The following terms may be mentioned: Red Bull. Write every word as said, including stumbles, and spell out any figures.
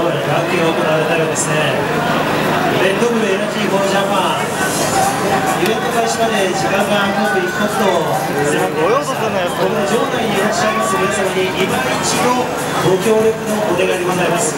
どうやら楽器が行われたようですね。レッドブル エヌジーフォー ジャパン、イベント開始まで時間が刻一刻と迫っていました。この場内にいらっしゃいます皆様に今一度ご協力のお願いでございます。